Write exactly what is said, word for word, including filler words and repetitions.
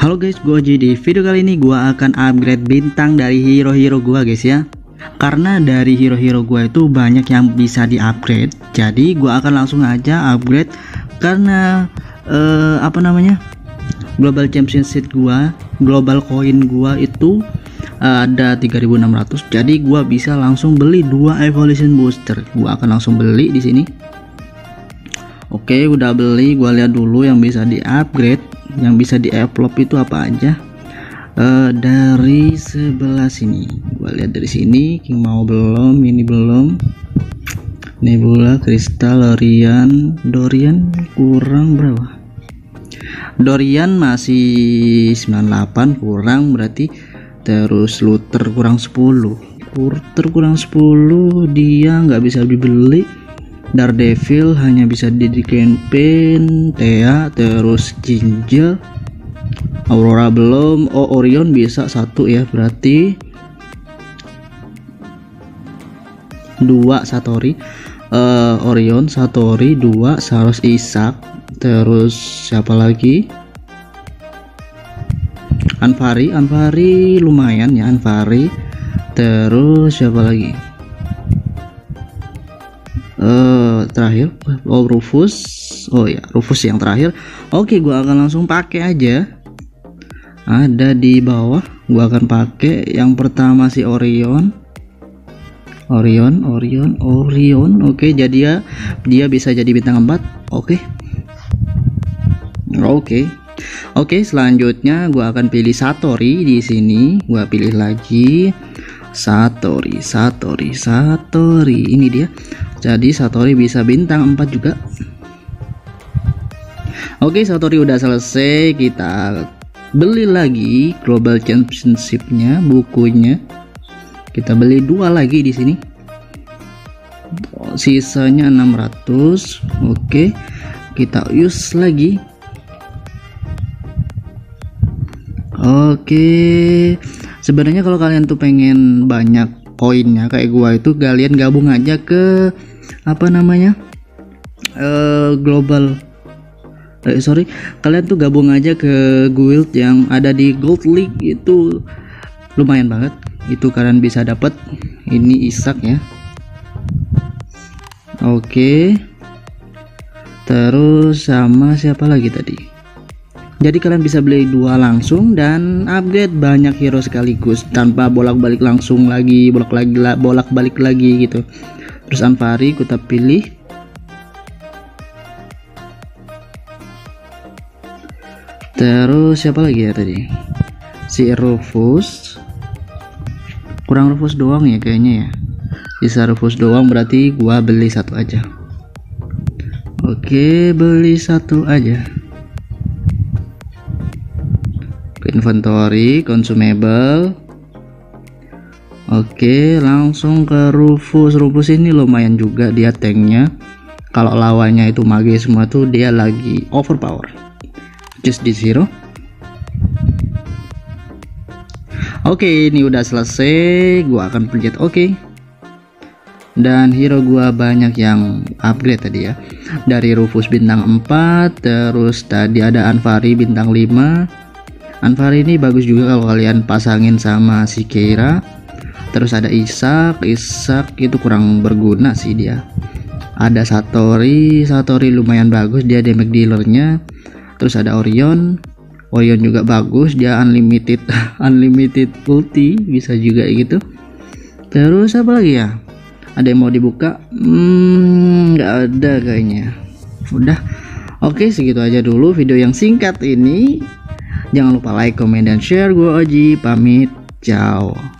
Halo guys, gue Oji. Di video kali ini gue akan upgrade bintang dari hero-hero gue guys ya. Karena dari hero-hero gue itu banyak yang bisa di upgrade, jadi gue akan langsung aja upgrade. Karena eh, apa namanya, Global Championship Seed gue, Global Coin gue itu ada tiga ribu enam ratus, jadi gua bisa langsung beli dua evolution booster. Gua akan langsung beli di sini. Oke, udah beli. Gua lihat dulu yang bisa di upgrade, yang bisa di develop itu apa aja. E, dari sebelah sini, gua lihat dari sini. King mau belum? Ini belum. Nebula Crystal, Orion, Dorian kurang berapa? Dorian masih sembilan puluh delapan kurang berarti. Terus Luther kurang sepuluh, Luther kurang sepuluh, dia nggak bisa dibeli. Daredevil hanya bisa di campaign, Thea, terus Ginger, Aurora belum. Oh, Orion bisa satu ya, berarti dua Satori, uh, Orion, Satori, dua, Saros, Ishak, terus siapa lagi? Anvari, Anvari lumayan ya, Anvari. Terus siapa lagi? Uh, terakhir, oh Rufus. Oh ya, Rufus yang terakhir. Oke, gua akan langsung pakai aja. Ada di bawah, gua akan pakai yang pertama si Orion. Orion, Orion, Orion. Oke, jadi dia dia bisa jadi bintang empat. Oke. Oke. Oke, selanjutnya gua akan pilih Satori di sini. Gua pilih lagi Satori, Satori, Satori. Ini dia. Jadi Satori bisa bintang empat juga. Oke, Satori udah selesai. Kita beli lagi Global Championship-nya, bukunya. Kita beli dua lagi di sini. Sisanya enam ratus. Oke. Kita use lagi. Oke, sebenarnya kalau kalian tuh pengen banyak poinnya kayak gua itu, kalian gabung aja ke apa namanya uh, global. Eh, sorry, kalian tuh gabung aja ke guild yang ada di Gold League, itu lumayan banget. Itu kalian bisa dapat ini Ishak ya. Oke, terus sama siapa lagi tadi? Jadi kalian bisa beli dua langsung dan upgrade banyak hero sekaligus tanpa bolak-balik langsung lagi bolak-balik lagi bolak-balik lagi gitu. Terus Anvari kita pilih. Terus siapa lagi ya tadi? Si Rufus. Kurang Rufus doang ya kayaknya ya. Bisa Rufus doang, berarti gua beli satu aja. Oke, beli satu aja. Inventory, consumable. Oke, langsung ke Rufus. Rufus ini lumayan juga dia tanknya. Kalau lawannya itu mage semua tuh dia lagi overpower. Just di zero. Oke, ini udah selesai. Gua akan pencet oke. Okay. Dan hero gua banyak yang upgrade tadi ya. Dari Rufus bintang empat, terus tadi ada Anvari bintang lima. Anvari ini bagus juga kalau kalian pasangin sama si Kira. Terus ada Ishak, Ishak itu kurang berguna sih dia. Ada Satori, Satori lumayan bagus dia damage dealernya. Terus ada Orion, Orion juga bagus dia unlimited unlimited ulti bisa juga gitu. Terus apa lagi ya? Ada yang mau dibuka? Hmm, nggak ada kayaknya. Udah, oke segitu aja dulu video yang singkat ini. Jangan lupa like, comment, dan share. Gue Oji, pamit, ciao.